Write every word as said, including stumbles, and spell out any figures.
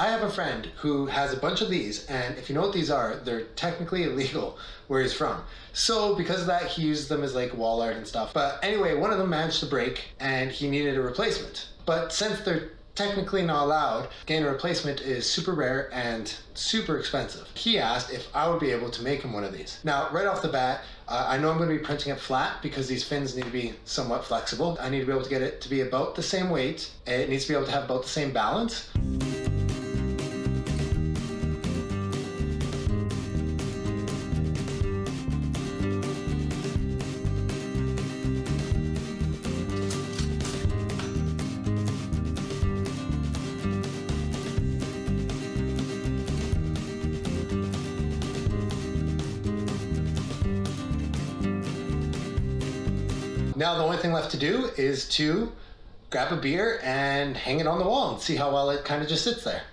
I have a friend who has a bunch of these, and if you know what these are, they're technically illegal where he's from. So because of that, he used them as like wall art and stuff. But anyway, one of them managed to break and he needed a replacement. But since they're technically not allowed, getting a replacement is super rare and super expensive. He asked if I would be able to make him one of these. Now, right off the bat, uh, I know I'm going to be printing it flat because these fins need to be somewhat flexible. I need to be able to get it to be about the same weight, and it needs to be able to have about the same balance. Now the only thing left to do is to grab a beer and hang it on the wall and see how well it kind of just sits there.